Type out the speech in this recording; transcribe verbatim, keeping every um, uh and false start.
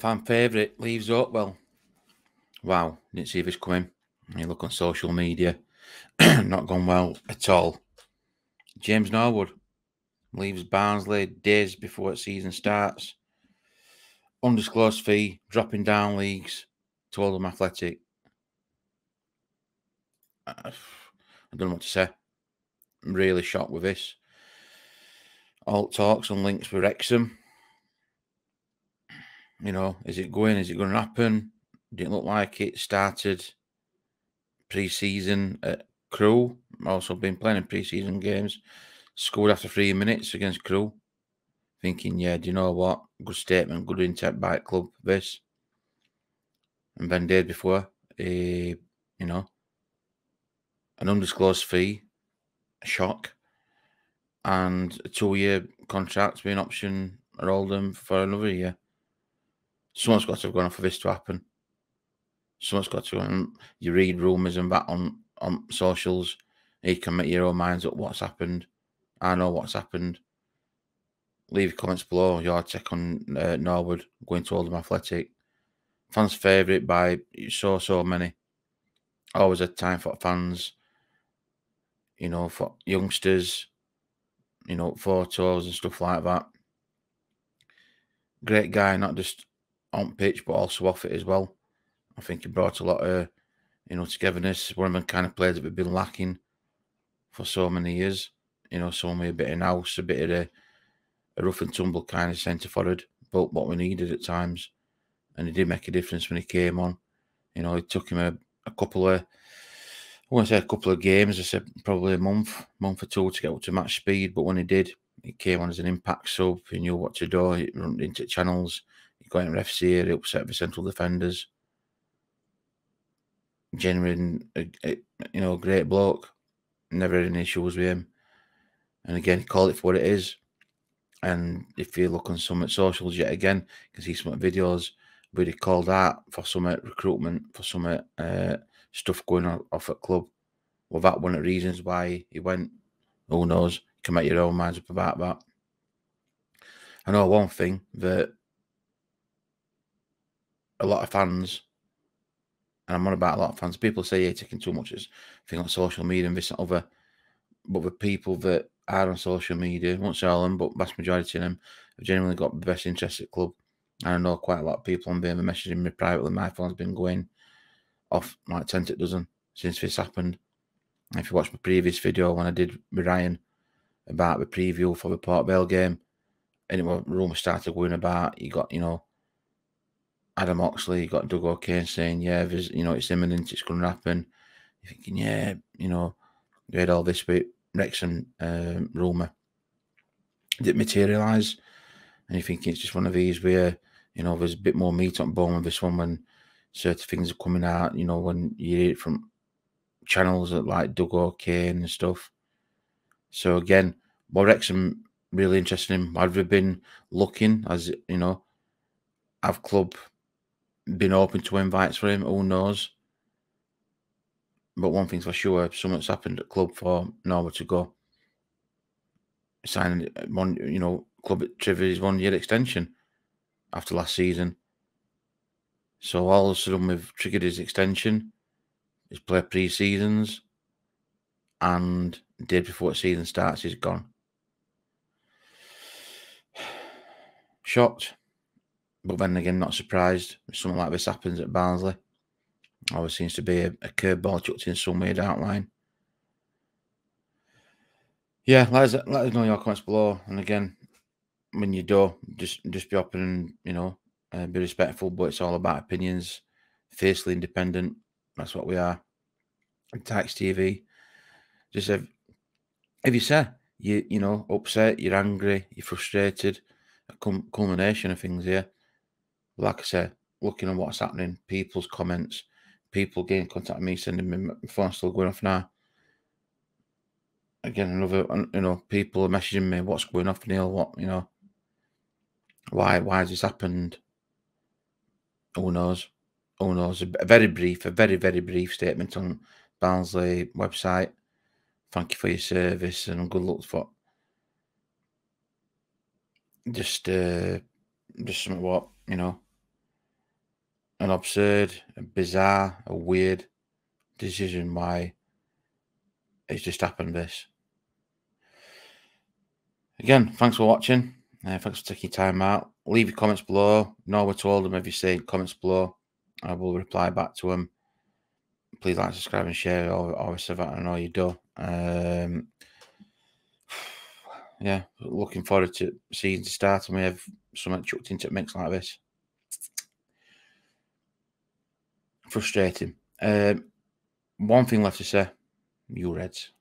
fan favourite leaves Oakwell. Wow, didn't see this coming. You look on social media, not gone well at all. James Norwood leaves Barnsley days before the season starts. Undisclosed fee, dropping down leagues to Oldham Athletic. I don't know what to say. I'm really shocked with this. All talks and links for Wrexham. You know, is it going? Is it going to happen? Didn't look like it. Started pre-season at Crewe. Also been playing in pre-season games. Scored after three minutes against Crewe. Thinking, yeah, do you know what? Good statement, good intent by the club, this. And then days before, uh, you know, an undisclosed fee, a shock, and a two-year contract with an option at Oldham for another year. Someone's got to have gone on for this to happen. Someone's got to. And you read rumours and that on, on socials. You can make your own minds up what's happened. I know what's happened. Leave your comments below. Your take on uh, Norwood going to Oldham Athletic. Fans' favourite by so, so many. Always a time for fans. You know, for youngsters. You know, photos and stuff like that. Great guy, not just on pitch, but also off it as well. I think he brought a lot of, you know, togetherness. One of them kind of players that we've been lacking for so many years. You know, so maybe a bit of an house, a bit of a, a rough and tumble kind of centre forward, but what we needed at times. And he did make a difference when he came on. You know, it took him a, a couple of, I won't say a couple of games, I said probably a month, month or two to get up to match speed. But when he did, he came on as an impact sub. He knew what to do. He ran into channels. He got in ref's ear. He upset the central defenders. Genuine, a, a, you know, great bloke. Never had any issues with him. And again, call it for what it is. And if you look on some socials yet again, you can see some videos where he called out for some recruitment, for some uh, stuff going on off at club. Well, that one of the reasons why he went, who knows, you can make your own minds up about that. I know one thing that a lot of fans, and I'm on about a lot of fans, people say, yeah, you're taking too much thing on social media and this and other. But the people that are on social media, won't say all of them, but vast majority of them have generally got the best interest at the club. And I know quite a lot of people on being messaging me privately. My phone's been going off like ten to a dozen since this happened. And if you watch my previous video when I did with Ryan about the preview for the Port Vale game, and anyway, rumours started going about. You got, you know, Adam Oxley, you got Doug O'Kane saying, yeah, there's, you know, it's imminent, it's going to happen. You're thinking, yeah, you know, you had all this bit Wrexham um, rumour didn't materialise, and you think it's just one of these where, you know, there's a bit more meat on bone with this one when certain things are coming out, you know, when you hear it from channels that like Doug O'Kane and stuff. So again, what Wrexham really interested in, have we been looking, as you know, have club been open to invites for him? Who knows? But one thing's for sure, something's happened at club for Norwood to go. Signing one, you know, club at Trivia's one-year extension after last season. So all of a sudden we've triggered his extension. He's played pre-seasons, and the day before the season starts, he's gone. Shocked, but then again, not surprised if something like this happens at Barnsley. Always seems to be a, a curveball chucked in some weird outline. Yeah, let us, let us know your comments below. And again, when you do, just just be open and, you know, uh, be respectful. But it's all about opinions. Fiercely independent. That's what we are. Tax T V. Just if, if you say, you you know, upset, you're angry, you're frustrated. A culmination of things here. Like I said, looking at what's happening, people's comments. People getting in contact with me, sending me, my phone's still going off now. Again, another, you know, people are messaging me, what's going off, Neil, what, you know, why, why has this happened? Who knows? Who knows? A very brief, a very, very brief statement on Barnsley website. Thank you for your service and good luck for just, uh, just something what, you know, an absurd, a bizarre, a weird decision why it's just happened this. Again, thanks for watching. Uh, thanks for taking your time out. Leave your comments below. Norwood to Oldham, if you see comments below, I will reply back to them. Please like, subscribe, and share. Obviously, I know you do. Um, yeah, looking forward to season to start, and we have something chucked into a mix like this. Frustrating. Um, one thing left to say, you Reds.